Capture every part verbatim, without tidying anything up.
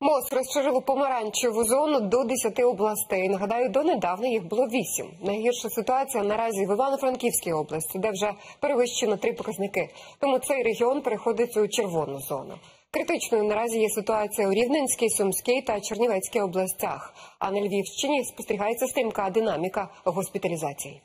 МОЗ розширило помаранчеву зону до десяти областей. Нагадаю, донедавна їх було вісім. Найгірша ситуація наразі в Івано-Франківській області, де вже перевищено три показники. Тому цей регіон переходить у червону зону. Критичною наразі є ситуація у Рівненській, Сумській та Чернівецькій областях. А на Львівщині спостерігається стрімка динаміка госпіталізацій.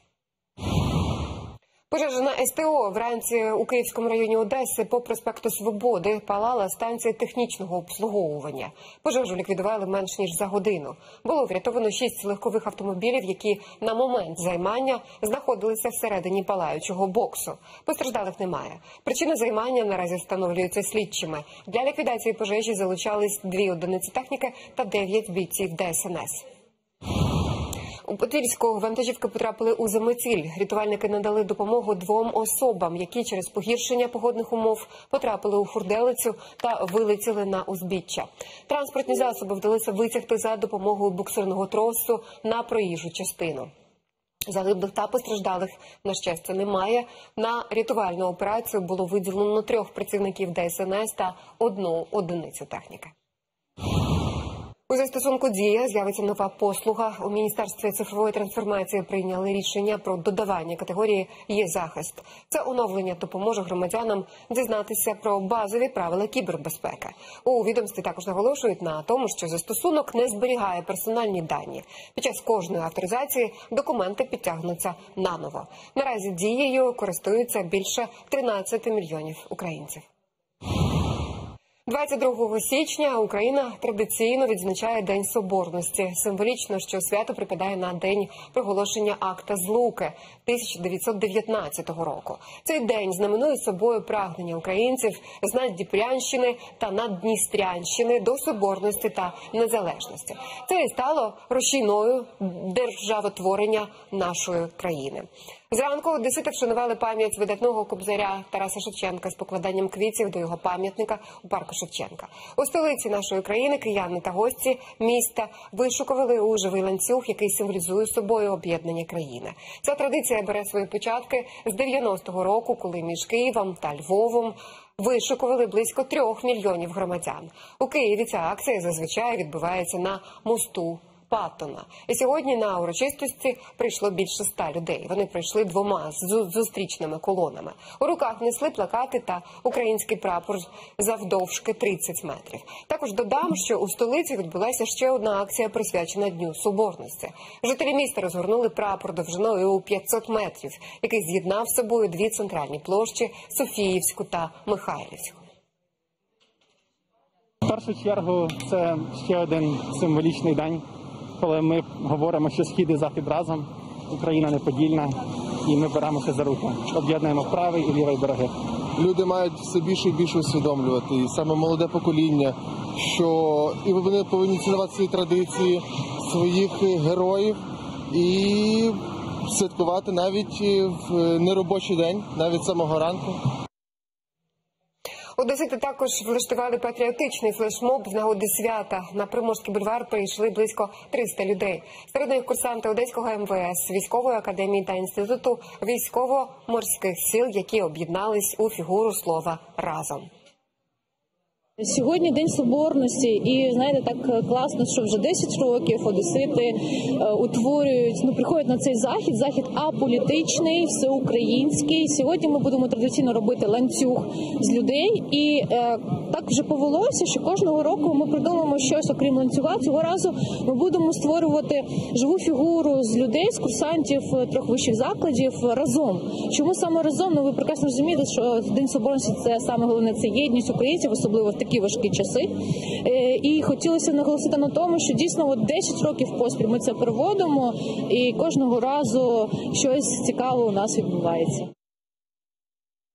Пожежа на ес те о вранці у Київському районі Одеси по проспекту Свободи палала станція технічного обслуговування. Пожежу ліквідували менш ніж за годину. Було врятовано шість легкових автомобілів, які на момент займання знаходилися всередині палаючого боксу. Постраждалих немає. Причина займання наразі встановлюється слідчими. Для ліквідації пожежі залучались дві одиниці техніки та дев'ять бійців ДСНС. У Подільську вантажівки потрапили у землеціль. Рятувальники надали допомогу двом особам, які через погіршення погодних умов потрапили у хурделицю та вилетіли на узбіччя. Транспортні засоби вдалося витягти за допомогою буксирного тросу на проїжджу частину. Загиблих та постраждалих, на щастя, немає. На рятувальну операцію було виділено трьох працівників ДСНС та одну одиницю техніки. У застосунку «Дія» з'явиться нова послуга. У Міністерстві цифрової трансформації прийняли рішення про додавання категорії «Єзахист». Це оновлення допоможе громадянам дізнатися про базові правила кібербезпеки. У відомстві також наголошують на тому, що застосунок не зберігає персональні дані. Під час кожної авторизації документи підтягнуться наново. Наразі «Дією» користуються більше тринадцяти мільйонів українців. двадцять друге січня Україна традиційно відзначає День Соборності. Символічно, що свято припадає на день проголошення акта Злуки тисяча дев'ятсот дев'ятнадцятого року. Цей день знаменує собою прагнення українців з Наддіпрянщини та Наддністрянщини до соборності та незалежності. Це і стало рушійною державотворення нашої країни. Зранку одесити вшанували пам'ять видатного кобзаря Тараса Шевченка з покладанням квітів до його пам'ятника у парку Шевченка. У столиці нашої країни кияни та гості міста вишукували у живий ланцюг, який символізує собою об'єднання країни. Ця традиція бере свої початки з дев'яностого року, коли між Києвом та Львовом вишукували близько трьох мільйонів громадян. У Києві ця акція зазвичай відбувається на мосту Паттона. І сьогодні на урочистості прийшло більше ста людей. Вони прийшли двома зустрічними колонами. У руках несли плакати та український прапор завдовжки тридцять метрів. Також додам, що у столиці відбулася ще одна акція, присвячена Дню Соборності. Жителі міста розгорнули прапор довжиною у п'ятсот метрів, який з'єднав з собою дві центральні площі – Софіївську та Михайлівську. В першу чергу це ще один символічний день, коли ми говоримо, що Схід і Захід разом, Україна неподільна, і ми беремося за руку, об'єднуємо правий і лівий береги. Люди мають все більше і більше усвідомлювати, і саме молоде покоління, що і вони повинні цінувати свої традиції, своїх героїв, і святкувати навіть в неробочий день, навіть самого ранку. Одесити також влаштували патріотичний флешмоб з нагоди свята. На Приморський бульвар прийшли близько триста людей. Серед них курсанти Одеського ем ве ес, військової академії та інституту військово-морських сил, які об'єднались у фігуру слова «разом». Сьогодні День Соборності, і, знаєте, так класно, що вже десять років одесити утворюють, ну, приходять на цей захід, захід аполітичний, всеукраїнський. Сьогодні ми будемо традиційно робити ланцюг з людей, і е, так вже повелося, що кожного року ми придумаємо щось, окрім ланцюга. Цього разу ми будемо створювати живу фігуру з людей, з курсантів трьох вищих закладів разом. Чому саме разом? Ну, ви прекрасно розумієте, що День Соборності – це саме головне, це єдність українців, особливо в такі важкі часи. І хотілося наголосити на тому, що дійсно десять років поспіль ми це проводимо, і кожного разу щось цікаве у нас відбувається.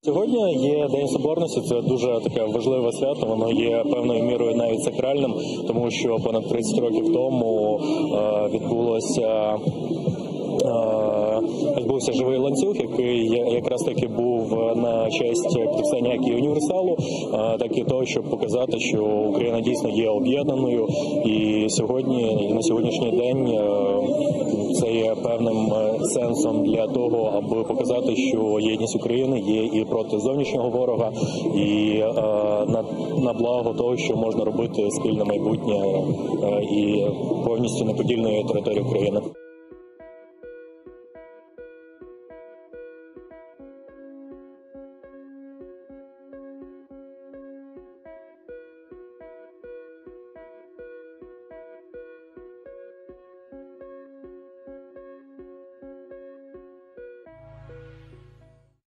Сьогодні є День Соборності, це дуже таке важливе свято, воно є певною мірою навіть сакральним, тому що понад тридцять років тому відбулося відбувся живий ланцюг, який якраз таки був на честь підписання як і універсалу, так і того, щоб показати, що Україна дійсно є об'єднаною. І сьогодні, на сьогоднішній день, це є певним сенсом для того, аби показати, що єдність України є і проти зовнішнього ворога, і на, на благо того, що можна робити спільне майбутнє і повністю неподільної території України.